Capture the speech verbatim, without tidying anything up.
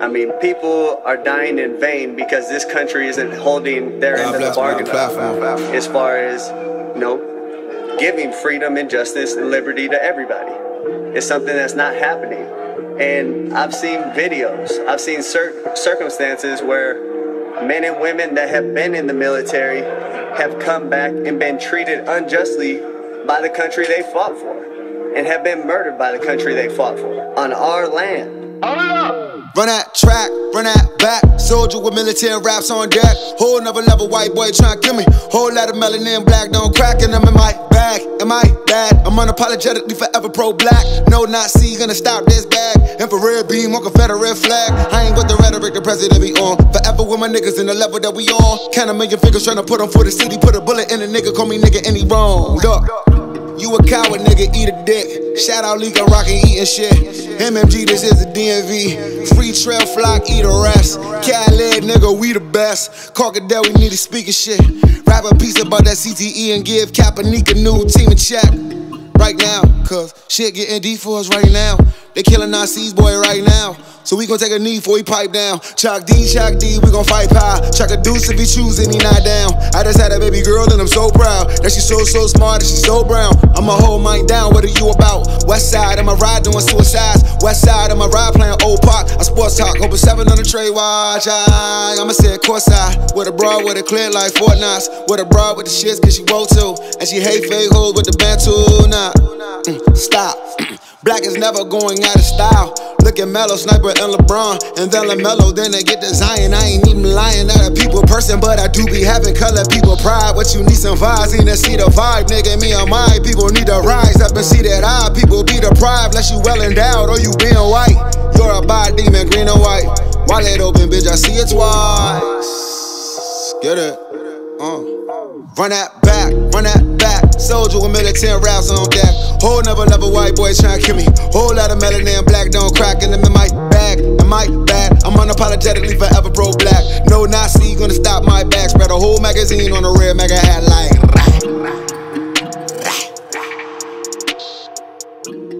I mean, people are dying in vain because this country isn't holding their end of the bargain as far as, you know, giving freedom and justice and liberty to everybody. It's something that's not happening. And I've seen videos, I've seen cir- circumstances where men and women that have been in the military have come back and been treated unjustly by the country they fought for, and have been murdered by the country they fought for on our land. Run that track, run that back. Soldier with militant raps on deck. Whole nother level, white boy tryna kill me. Whole lot of melanin, black don't crack, and I'm in my bag. Am I bad? I'm unapologetically forever pro-black. No Nazi gonna stop this bag. Infrared beam on Confederate flag. I ain't got the rhetoric the president be on. Forever with my niggas in the level that we on. Count a million figures tryna put on for the city. Put a bullet in a nigga, call me nigga any wrong. Look. You a coward, nigga, eat a dick. Shout out Leak, I'm rockin' eatin' shit. M M G, this is the D M V. Free trail flock, eat a rest. Khaled, nigga, we the best. Crocodile, we need to speak and shit. Rap a piece about that C T E and give Kaepernick a new team and check. Right now, cause shit getting deep for us right now. They killing our C's boy right now. So we gon' take a knee before we pipe down. Chalk D, Chalk D, we gon' fight pie. Chalk a deuce if he choose and he not down. I just had a baby girl and I'm so proud. That she so, so smart and she so brown. I'ma hold mine down, what are you about? West side, I'ma ride doing suicides. West side, I'ma ride playing old pop. I sports talk, open seven on the trade watch. I, I'ma sit courtside. With a broad, with a clear like Fortnite's. With a broad, with the shits, cause she woke to. And she hate fake hoes with the bantu. Nah, mm, stop. Black is never going out of style. Look at Melo, Sniper, and LeBron. And then LaMelo, then they get to Zion. I ain't even lying, not a people person, but I do be having color people pride. What you need some vibes, need to see the vibe. Nigga, me and my people need to rise up and see that I people be deprived. Unless you well endowed or you being white. You're a bad demon, green and white. Wallet open, bitch, I see it twice. Get it? Uh. Run that back, run that back. Soldier with militant raps on deck. Whole never level white boy tryna kill me. Whole lot of melanin black don't crack, and I'm in my bag, in my bag. I'm unapologetically forever pro-black. No Nazi gonna stop my back. Spread a whole magazine on a red mega hat like.